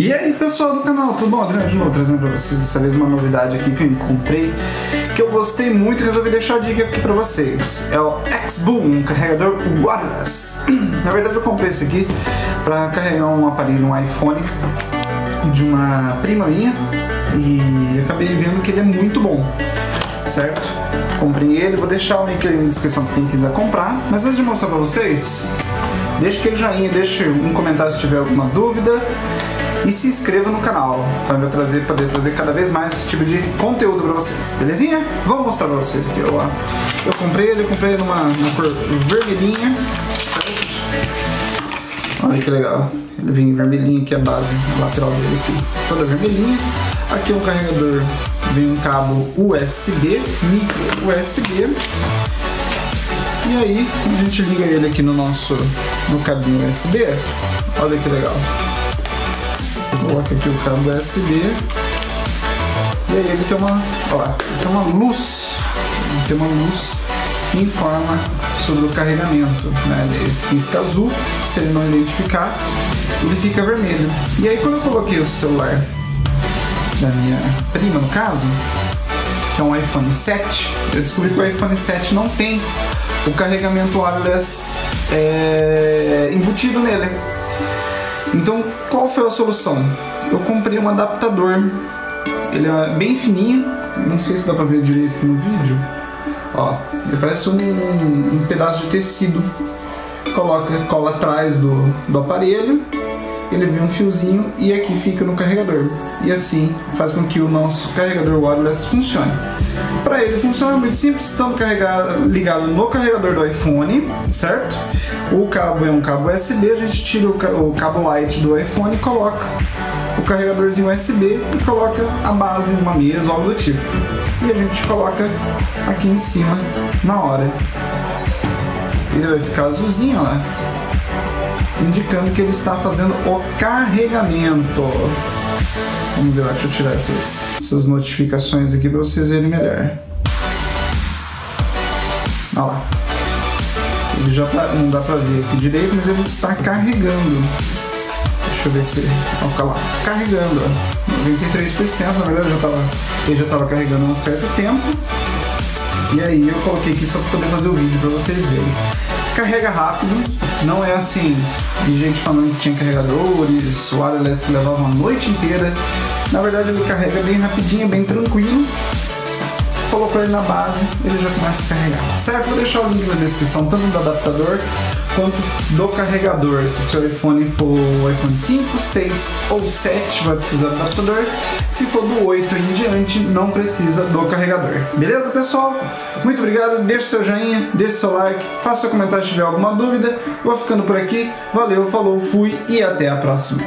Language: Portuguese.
E aí, pessoal do canal, tudo bom? Adriano de novo, trazendo pra vocês dessa vez uma novidade aqui que eu encontrei, que eu gostei muito e resolvi deixar a dica aqui pra vocês. É o X-Boom, um carregador wireless. Na verdade eu comprei esse aqui pra carregar um aparelho, um iPhone de uma prima minha, e acabei vendo que ele é muito bom, certo? Comprei ele, vou deixar o link aí na descrição pra quem quiser comprar, mas antes de mostrar pra vocês, deixe aquele joinha, deixe um comentário se tiver alguma dúvida e se inscreva no canal para eu poder trazer cada vez mais esse tipo de conteúdo para vocês, belezinha? Vamos mostrar para vocês aqui, ó. Eu comprei ele numa cor vermelhinha, certo? Olha que legal, ele vem vermelhinho aqui, a base, a lateral dele aqui, toda vermelhinha. Aqui um carregador, vem um cabo USB, micro USB. E aí, a gente liga ele aqui no cabinho USB. Olha que legal. Coloca aqui o cabo USB. E aí ele tem uma luz que informa sobre o carregamento, né? Ele pisca azul, se ele não identificar, ele fica vermelho. E aí quando eu coloquei o celular da minha prima, no caso, que é um iPhone 7, eu descobri que o iPhone 7 não tem o carregamento wireless embutido nele. Então qual foi a solução? Eu comprei um adaptador, ele é bem fininho, não sei se dá pra ver direito aqui no vídeo, ó, ele parece um pedaço de tecido, cola atrás do aparelho, ele vem um fiozinho e aqui fica no carregador, e assim faz com que o nosso carregador wireless funcione. Para ele funcionar é muito simples, estamos ligado no carregador do iPhone, certo? O cabo é um cabo USB, a gente tira o cabo light do iPhone e coloca o carregadorzinho USB e coloca a base numa mesa ou algo do tipo. E a gente coloca aqui em cima na hora. Ele vai ficar azulzinho, ó, indicando que ele está fazendo o carregamento. Vamos ver lá, deixa eu tirar essas notificações aqui para vocês verem melhor. Olha lá. Ele já tá, não dá para ver aqui direito, mas ele está carregando. Deixa eu ver se... Olha lá, carregando. 93%, na verdade ele já estava carregando há um certo tempo. E aí eu coloquei aqui só para poder fazer o vídeo para vocês verem. Carrega rápido. Não é assim, de gente falando que tinha carregadores wireless que levavam a noite inteira. Na verdade ele carrega bem rapidinho, bem tranquilo. Colocou ele na base, ele já começa a carregar. Certo? Vou deixar o link na descrição, tanto do adaptador quanto do carregador. Se o seu iPhone for o iPhone 5, 6 ou 7, vai precisar do adaptador. Se for do 8 em diante, não precisa do carregador. Beleza, pessoal? Muito obrigado, deixe seu joinha, deixe seu like, faça seu comentário se tiver alguma dúvida. Vou ficando por aqui, valeu, falou, fui e até a próxima.